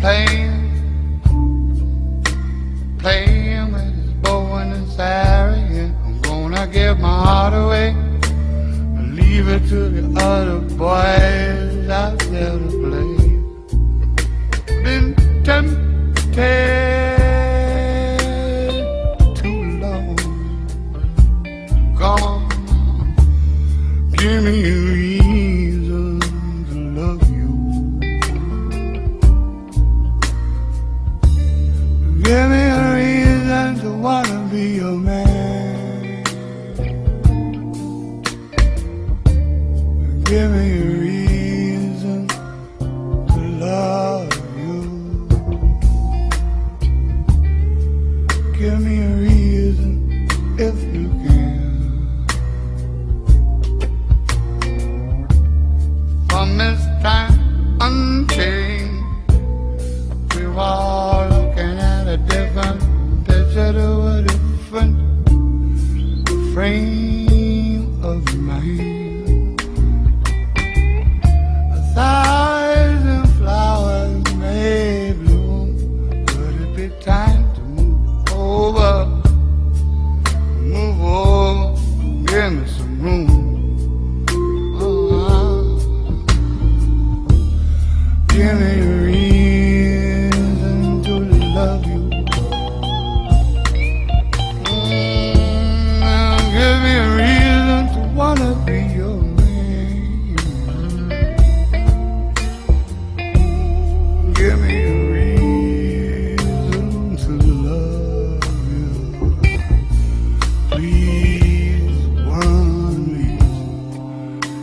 playing with this bow and this arrow. Yeah, I'm gonna give my heart away and leave it to the other boys out there to play. Been tempted too long. Come on, give me a reason to love you. Give me a reason to wanna be your man. Give me a reason to love you. Give me a reason if you can. From this time unchanged, we were all looking at a different picture to a different frame of mind. A thousand flowers may bloom, could it be time to move over? Move over, give me some room. Give me a reason to love you. Give me a reason to wanna be your man. Give me a reason to love you. Please, one reason,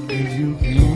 if you can.